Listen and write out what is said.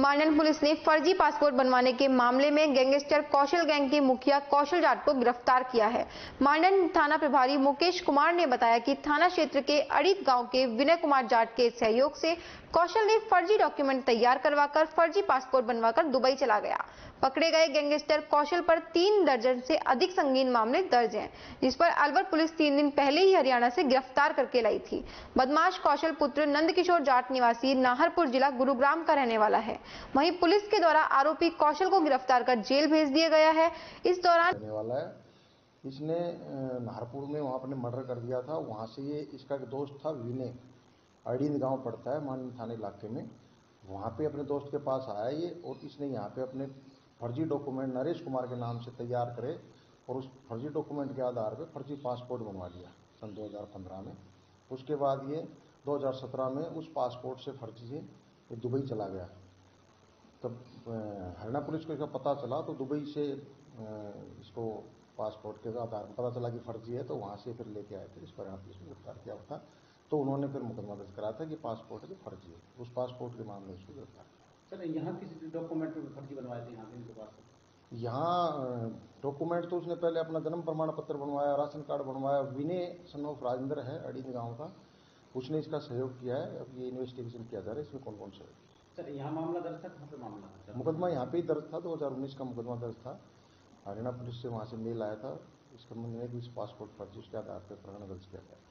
माँढण police ने फर्जी passport बनवाने के मामले में गैंगस्टर कौशल गैंग के मुखिया कौशल जाट को गिरफ्तार किया है। माँढण थाना प्रभारी मुकेश कुमार ने बताया कि थाना क्षेत्र के अड़ीद गांव के विनय कुमार जाट के सहयोग से कौशल ने फर्जी डॉक्यूमेंट तैयार करवाकर फर्जी पासपोर्ट बनवाकर दुबई चला गया। पकड़े गए गैंगस्टर कौशल पर 3 दर्जन से अधिक संगीन मामले दर्ज हैं, जिस पर अलवर पुलिस 3 दिन पहले ही हरियाणा से गिरफ्तार करके लाई थी। बदमाश कौशल पुत्र नंदकिशोर जाट निवासी नाहरपुर जिला गुरुग्राम का रहने वाला है। वहीं पुलिस के द्वारा आरोपी कौशल को गिरफ्तार कर जेल भेज दिया गया है। इस दौरान इसने नाहरपुर में वहाँ अपने मर्डर कर दिया था। वहाँ से ये इसका एक दोस्त था विनय, अड़ीद गांव पड़ता है माँढण थाने इलाके में, वहाँ पे अपने दोस्त के पास आया ये और इसने यहाँ पे अपने फर्जी डॉक्यूमेंट नरेश कुमार के नाम से तैयार करे और उस फर्जी डॉक्यूमेंट के आधार पे फर्जी पासपोर्ट बनवा लिया सन 2015 में। उसके बाद ये 2017 में उस पासपोर्ट से फर्जी से दुबई चला गया। तब हरियाणा पुलिस को इसका पता चला तो दुबई से इसको पासपोर्ट के आधार पर पता चला कि फर्जी है, तो वहाँ से फिर लेके आए थे। इस पर हरियाणा पुलिस ने गिरफ्तार किया था, तो उन्होंने फिर मुकदमा दर्ज कराया था कि पासपोर्ट जो फर्जी है, उस पासपोर्ट के मामले में उसको गिरफ्तार किया। सर यहाँ किस डॉक्यूमेंट में फर्जी बनवाए थे? यहाँ डॉक्यूमेंट तो उसने पहले अपना जन्म प्रमाण पत्र बनवाया, राशन कार्ड बनवाया। विनय सन ऑफ राजेंद्र है अड़ीद गाँव का, उसने इसका सहयोग किया है। अब ये इन्वेस्टिगेशन किया जा रहा है इसमें कौन कौन सहयोग। सर यहाँ मामला दर्ज था, कहाँ पे मामला? मुकदमा यहाँ पे ही दर्ज था, 2019 का मुकदमा दर्ज था। हरियाणा पुलिस से वहाँ से मेल आया था इस संबंध में कि इस पासपोर्ट फर्जी के आधार पर प्रकरण दर्ज किया गया।